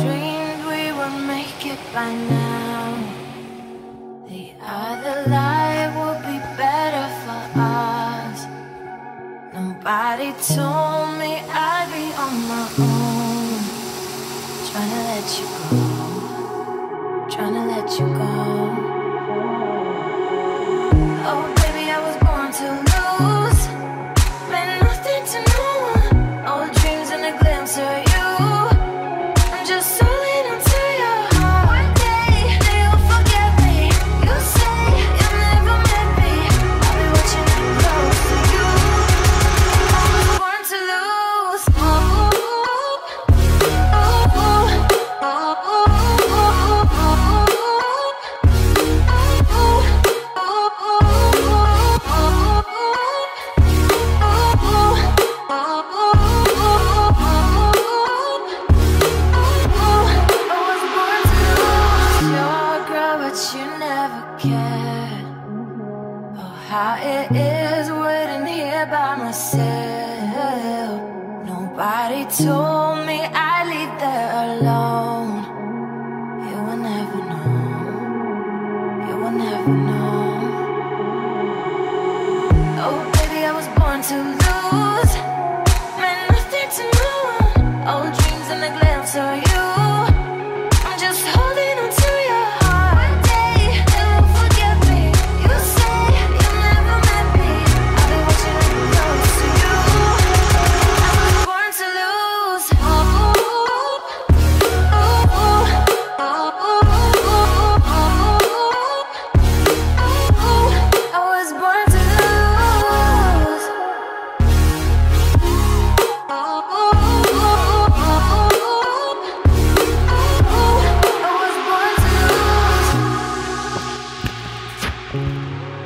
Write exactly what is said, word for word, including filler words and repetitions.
dreamed we would make it by now. The other life would be better for us. Nobody told me I'd be on my own. Trying to let you go, trying to let you go. Oh baby, I was born to lose. Meant nothing to no one. Old dreams and a glimpse of you. Told me I'd leave there alone. You will never know, you will never know. Oh baby, I was born to lose. Meant nothing to no one. Old dreams and a glimpse of you. Thank you.